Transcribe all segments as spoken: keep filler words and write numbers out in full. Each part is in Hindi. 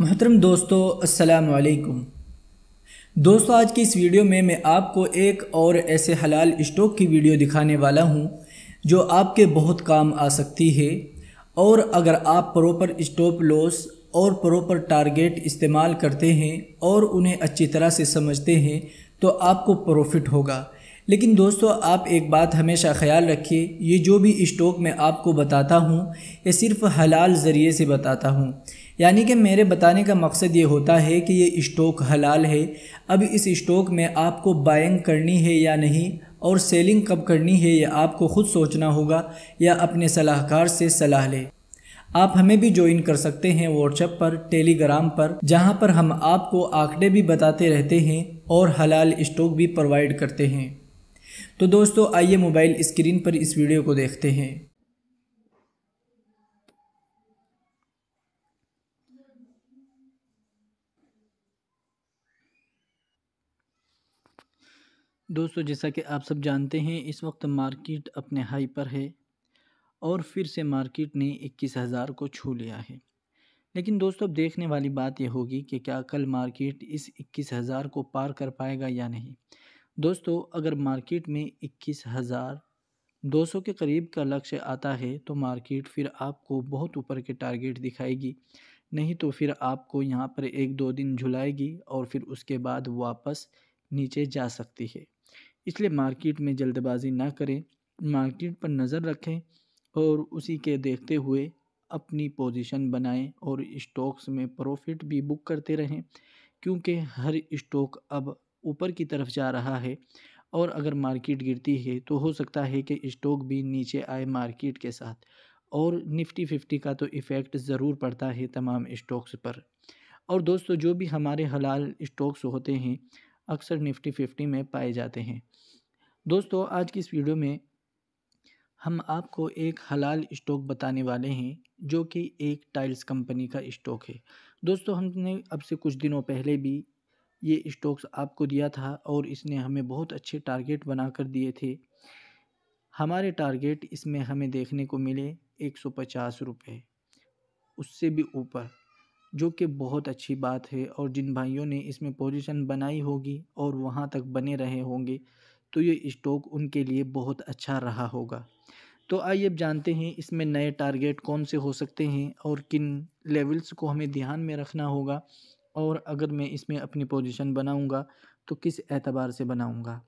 मोहतरम दोस्तों, अस्सलाम वालेकुम। दोस्तों, आज की इस वीडियो में मैं आपको एक और ऐसे हलाल स्टॉक की वीडियो दिखाने वाला हूँ जो आपके बहुत काम आ सकती है। और अगर आप प्रॉपर स्टॉप लॉस और प्रॉपर टारगेट इस्तेमाल करते हैं और उन्हें अच्छी तरह से समझते हैं तो आपको प्रॉफिट होगा। लेकिन दोस्तों, आप एक बात हमेशा ख्याल रखिए, ये जो भी स्टॉक मैं आपको बताता हूँ ये सिर्फ़ हलाल ज़रिए से बताता हूँ, यानी कि मेरे बताने का मकसद ये होता है कि ये स्टॉक हलाल है। अब इस स्टॉक में आपको बाइंग करनी है या नहीं और सेलिंग कब करनी है ये आपको खुद सोचना होगा या अपने सलाहकार से सलाह लें। आप हमें भी ज्वाइन कर सकते हैं व्हाट्सएप पर, टेलीग्राम पर, जहां पर हम आपको आंकड़े भी बताते रहते हैं और हलाल स्टॉक भी प्रोवाइड करते हैं। तो दोस्तों, आइए मोबाइल स्क्रीन पर इस वीडियो को देखते हैं। दोस्तों, जैसा कि आप सब जानते हैं, इस वक्त मार्केट अपने हाई पर है और फिर से मार्केट ने इक्कीस हज़ार को छू लिया है। लेकिन दोस्तों, अब देखने वाली बात यह होगी कि क्या कल मार्केट इस इक्कीस हज़ार को पार कर पाएगा या नहीं। दोस्तों, अगर मार्केट में इक्कीस हज़ार दो सौ के करीब का लक्ष्य आता है तो मार्केट फिर आपको बहुत ऊपर के टारगेट दिखाएगी, नहीं तो फिर आपको यहाँ पर एक दो दिन झुलाएगी और फिर उसके बाद वापस नीचे जा सकती है। इसलिए मार्केट में जल्दबाजी ना करें, मार्केट पर नज़र रखें और उसी के देखते हुए अपनी पोजीशन बनाएं और स्टॉक्स में प्रॉफिट भी बुक करते रहें, क्योंकि हर स्टॉक अब ऊपर की तरफ जा रहा है। और अगर मार्केट गिरती है तो हो सकता है कि स्टॉक भी नीचे आए मार्केट के साथ, और निफ्टी फिफ्टी का तो इफ़ेक्ट ज़रूर पड़ता है तमाम स्टॉक्स पर। और दोस्तों, जो भी हमारे हलाल स्टॉक्स होते हैं अक्सर निफ्टी फिफ्टी में पाए जाते हैं। दोस्तों, आज की इस वीडियो में हम आपको एक हलाल स्टॉक बताने वाले हैं जो कि एक टाइल्स कंपनी का स्टॉक है। दोस्तों, हमने अब से कुछ दिनों पहले भी ये स्टॉक्स आपको दिया था और इसने हमें बहुत अच्छे टारगेट बना कर दिए थे। हमारे टारगेट इसमें हमें देखने को मिले एक सौ पचास रुपये, उससे भी ऊपर, जो कि बहुत अच्छी बात है। और जिन भाइयों ने इसमें पोजीशन बनाई होगी और वहाँ तक बने रहे होंगे तो ये स्टॉक उनके लिए बहुत अच्छा रहा होगा। तो आइए अब जानते हैं इसमें नए टारगेट कौन से हो सकते हैं और किन लेवल्स को हमें ध्यान में रखना होगा, और अगर मैं इसमें अपनी पोजीशन बनाऊंगा तो किस एतबार से बनाऊंगा।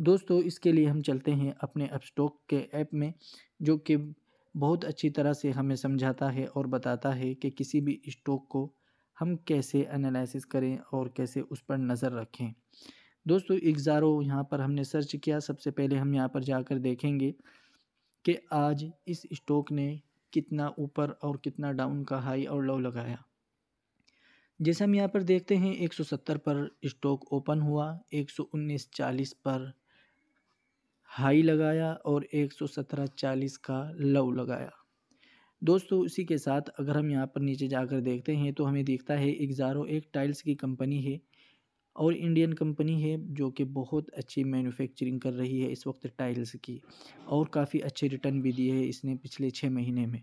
दोस्तों, इसके लिए हम चलते हैं अपने अपस्टॉक के ऐप में, जो कि बहुत अच्छी तरह से हमें समझाता है और बताता है कि किसी भी स्टॉक को हम कैसे एनालिसिस करें और कैसे उस पर नज़र रखें। दोस्तों, एग्ज़ारो यहाँ पर हमने सर्च किया। सबसे पहले हम यहाँ पर जाकर देखेंगे कि आज इस स्टॉक ने कितना ऊपर और कितना डाउन का हाई और लो लगाया। जैसे हम यहाँ पर देखते हैं एक सौ सत्तर पर स्टॉक ओपन हुआ, एक सौ उन्नीस चालीस पर हाई लगाया और एक सौ सत्रह चालीस का लो लगाया। दोस्तों, इसी के साथ अगर हम यहाँ पर नीचे जाकर देखते हैं तो हमें दिखता है एग्ज़ारो एक टाइल्स की कंपनी है और इंडियन कंपनी है जो कि बहुत अच्छी मैन्युफैक्चरिंग कर रही है इस वक्त टाइल्स की, और काफ़ी अच्छे रिटर्न भी दिए हैं इसने पिछले छः महीने में।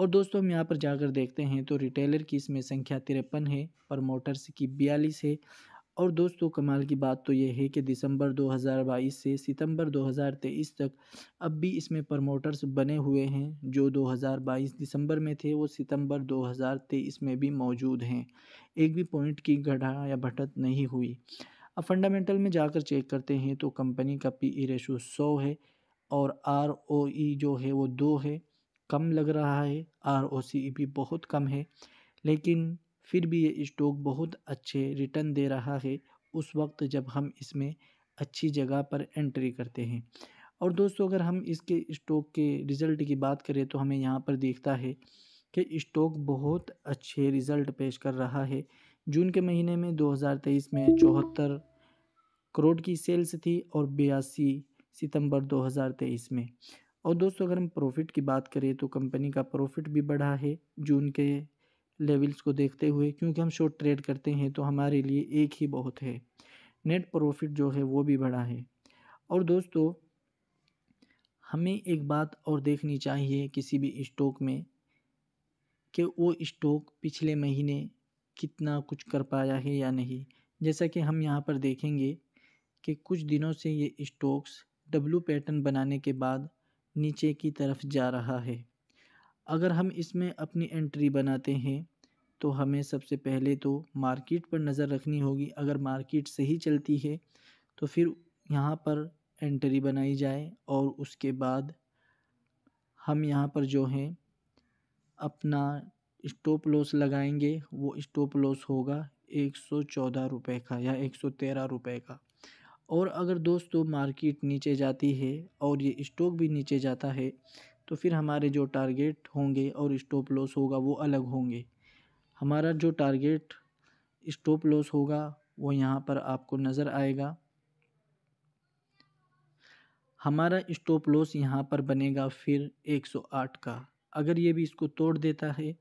और दोस्तों, हम यहाँ पर जाकर देखते हैं तो रिटेलर की इसमें संख्या तिरपन है, प्रमोटर्स की बयालीस है। और दोस्तों, कमाल की बात तो ये है कि दिसंबर दो हज़ार बाईस से सितंबर दो हज़ार तेईस तक अब भी इसमें प्रमोटर्स बने हुए हैं। जो दो हज़ार बाईस दिसंबर में थे वो सितंबर दो हज़ार तेईस में भी मौजूद हैं, एक भी पॉइंट की घटा या भटत नहीं हुई। अब फंडामेंटल में जाकर चेक करते हैं तो कंपनी का पी ई रेशो सौ है और आर ओ ई जो है वो दो है, कम लग रहा है। आर ओ सी भी बहुत कम है, लेकिन फिर भी ये स्टॉक बहुत अच्छे रिटर्न दे रहा है उस वक्त जब हम इसमें अच्छी जगह पर एंट्री करते हैं। और दोस्तों, अगर हम इसके स्टॉक के रिज़ल्ट की बात करें तो हमें यहाँ पर दिखता है कि स्टॉक बहुत अच्छे रिज़ल्ट पेश कर रहा है। जून के महीने में दो हज़ार तेईस में चौहत्तर करोड़ की सेल्स थी और बयासी सितंबर दो हज़ार तेईस में। और दोस्तों, अगर हम प्रॉफिट की बात करें तो कंपनी का प्रॉफिट भी बढ़ा है जून के लेवल्स को देखते हुए, क्योंकि हम शॉर्ट ट्रेड करते हैं तो हमारे लिए एक ही बहुत है। नेट प्रॉफिट जो है वो भी बढ़ा है। और दोस्तों, हमें एक बात और देखनी चाहिए किसी भी स्टॉक में, कि वो स्टॉक पिछले महीने कितना कुछ कर पाया है या नहीं। जैसा कि हम यहाँ पर देखेंगे कि कुछ दिनों से ये स्टॉक्स डब्लू पैटर्न बनाने के बाद नीचे की तरफ जा रहा है। अगर हम इसमें अपनी एंट्री बनाते हैं तो हमें सबसे पहले तो मार्केट पर नज़र रखनी होगी। अगर मार्केट सही चलती है तो फिर यहाँ पर एंट्री बनाई जाए और उसके बाद हम यहाँ पर जो है अपना स्टॉप लॉस लगाएंगे। वो स्टॉप लॉस होगा एक सौ चौदह रुपये का या एक सौ तेरह रुपये का। और अगर दोस्तों मार्केट नीचे जाती है और ये स्टॉक भी नीचे जाता है तो फिर हमारे जो टारगेट होंगे और स्टॉप लॉस होगा वो अलग होंगे। हमारा जो टारगेट स्टॉप लॉस होगा वो यहाँ पर आपको नज़र आएगा। हमारा स्टॉप लॉस यहाँ पर बनेगा फिर एक सौ आठ का। अगर ये भी इसको तोड़ देता है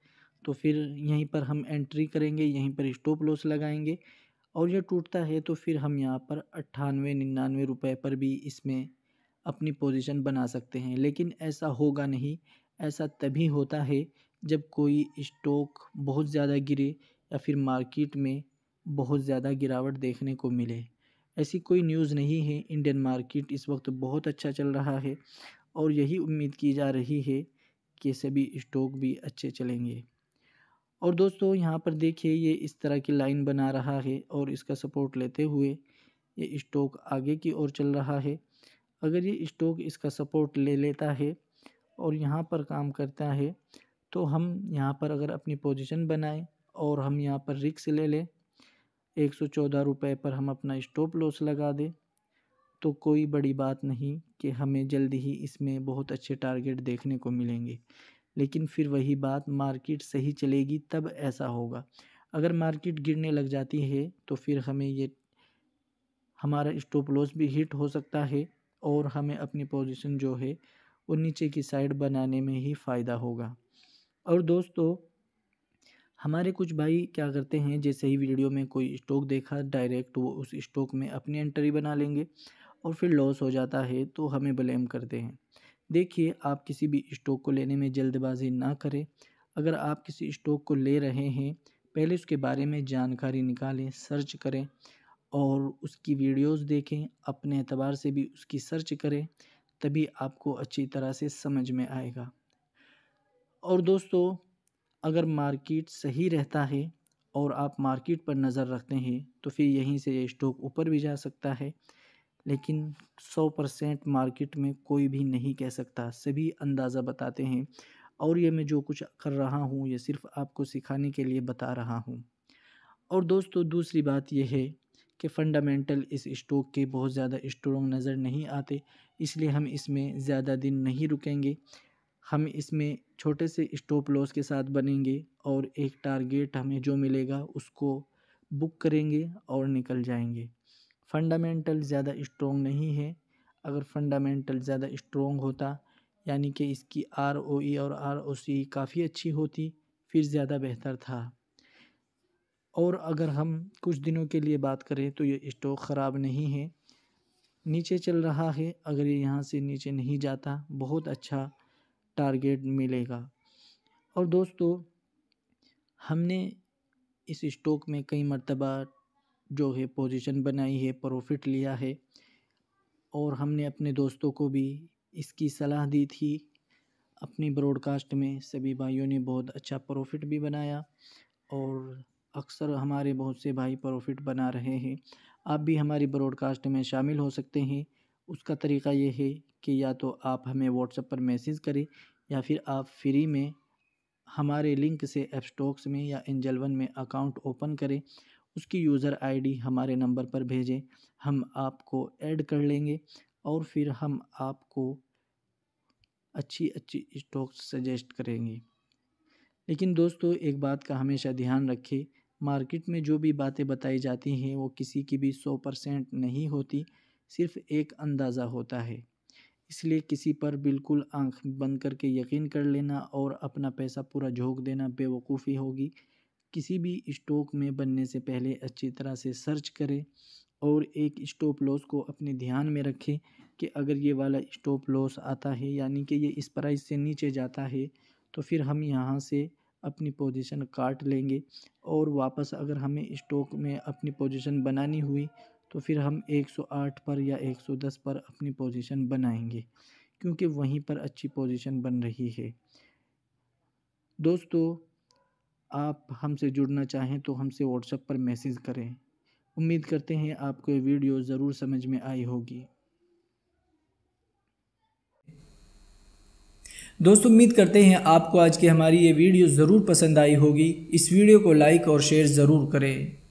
तो फिर यहीं पर हम एंट्री करेंगे, यहीं पर स्टॉप लॉस लगाएंगे। और ये टूटता है तो फिर हम यहाँ पर अट्ठानवे निन्यानवे रुपये पर भी इसमें अपनी पोजीशन बना सकते हैं। लेकिन ऐसा होगा नहीं। ऐसा तभी होता है जब कोई स्टॉक बहुत ज़्यादा गिरे या फिर मार्केट में बहुत ज़्यादा गिरावट देखने को मिले। ऐसी कोई न्यूज़ नहीं है। इंडियन मार्केट इस वक्त बहुत अच्छा चल रहा है और यही उम्मीद की जा रही है कि सभी स्टॉक भी अच्छे चलेंगे। और दोस्तों यहाँ पर देखिए ये इस तरह की लाइन बना रहा है और इसका सपोर्ट लेते हुए ये स्टॉक आगे की ओर चल रहा है। अगर ये स्टॉक इसका सपोर्ट ले लेता है और यहाँ पर काम करता है तो हम यहाँ पर अगर अपनी पोजीशन बनाएं और हम यहाँ पर रिस्क ले लें, एक सौ चौदह रुपये पर हम अपना स्टॉप लॉस लगा दें तो कोई बड़ी बात नहीं कि हमें जल्दी ही इसमें बहुत अच्छे टारगेट देखने को मिलेंगे। लेकिन फिर वही बात, मार्केट सही चलेगी तब ऐसा होगा। अगर मार्केट गिरने लग जाती है तो फिर हमें ये हमारा स्टॉप लॉस भी हिट हो सकता है और हमें अपनी पोजीशन जो है वो नीचे की साइड बनाने में ही फ़ायदा होगा। और दोस्तों हमारे कुछ भाई क्या करते हैं, जैसे ही वीडियो में कोई स्टॉक देखा डायरेक्ट वो उस स्टॉक में अपनी एंट्री बना लेंगे और फिर लॉस हो जाता है तो हमें ब्लेम करते हैं। देखिए, आप किसी भी स्टॉक को लेने में जल्दबाजी ना करें। अगर आप किसी स्टॉक को ले रहे हैं पहले उसके बारे में जानकारी निकालें, सर्च करें और उसकी वीडियोस देखें, अपने एतबार से भी उसकी सर्च करें, तभी आपको अच्छी तरह से समझ में आएगा। और दोस्तों अगर मार्केट सही रहता है और आप मार्केट पर नज़र रखते हैं तो फिर यहीं से ये स्टॉक ऊपर भी जा सकता है। लेकिन सौ परसेंट मार्केट में कोई भी नहीं कह सकता, सभी अंदाज़ा बताते हैं। और ये मैं जो कुछ कर रहा हूँ ये सिर्फ़ आपको सिखाने के लिए बता रहा हूँ। और दोस्तों दूसरी बात यह है कि फ़ंडामेंटल इस स्टॉक के बहुत ज़्यादा स्ट्रॉन्ग नज़र नहीं आते, इसलिए हम इसमें ज़्यादा दिन नहीं रुकेंगे। हम इसमें छोटे से स्टॉप लॉस के साथ बनेंगे और एक टारगेट हमें जो मिलेगा उसको बुक करेंगे और निकल जाएंगे। फंडामेंटल ज़्यादा स्ट्रॉन्ग नहीं है। अगर फंडामेंटल ज़्यादा स्ट्रॉन्ग होता यानी कि इसकी आरओई और आरओसी काफ़ी अच्छी होती फिर ज़्यादा बेहतर था। और अगर हम कुछ दिनों के लिए बात करें तो ये स्टॉक ख़राब नहीं है, नीचे चल रहा है। अगर ये यहाँ से नीचे नहीं जाता बहुत अच्छा टारगेट मिलेगा। और दोस्तों हमने इस स्टॉक में कई मर्तबा जो है पोजीशन बनाई है, प्रॉफिट लिया है और हमने अपने दोस्तों को भी इसकी सलाह दी थी अपनी ब्रॉडकास्ट में। सभी भाइयों ने बहुत अच्छा प्रॉफिट भी बनाया और अक्सर हमारे बहुत से भाई प्रॉफिट बना रहे हैं। आप भी हमारी ब्रॉडकास्ट में शामिल हो सकते हैं। उसका तरीका ये है कि या तो आप हमें व्हाट्सएप पर मैसेज करें या फिर आप फ्री में हमारे लिंक से एपस्टॉक्स में या एंजल वन में अकाउंट ओपन करें, उसकी यूज़र आईडी हमारे नंबर पर भेजें, हम आपको ऐड कर लेंगे और फिर हम आपको अच्छी अच्छी स्टॉक्स सजेस्ट करेंगे। लेकिन दोस्तों एक बात का हमेशा ध्यान रखें, मार्केट में जो भी बातें बताई जाती हैं वो किसी की भी सौ परसेंट नहीं होती, सिर्फ़ एक अंदाज़ा होता है। इसलिए किसी पर बिल्कुल आंख बंद करके यकीन कर लेना और अपना पैसा पूरा झोंक देना बेवकूफ़ी होगी। किसी भी स्टॉक में बनने से पहले अच्छी तरह से सर्च करें और एक स्टॉप लॉस को अपने ध्यान में रखें कि अगर ये वाला स्टॉप लॉस आता है यानी कि ये इस प्राइस से नीचे जाता है तो फिर हम यहाँ से अपनी पोजीशन काट लेंगे और वापस अगर हमें स्टॉक में अपनी पोजीशन बनानी हुई तो फिर हम एक सौ आठ पर या एक सौ दस पर अपनी पोजीशन बनाएंगे, क्योंकि वहीं पर अच्छी पोजीशन बन रही है। दोस्तों, आप हमसे जुड़ना चाहें तो हमसे व्हाट्सएप पर मैसेज करें। उम्मीद करते हैं आपको ये वीडियो ज़रूर समझ में आई होगी। दोस्तों, उम्मीद करते हैं आपको आज की हमारी ये वीडियो ज़रूर पसंद आई होगी। इस वीडियो को लाइक और शेयर ज़रूर करें।